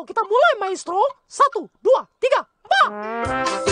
Ayo kita mulai maestro. 1, 2, 3, 4.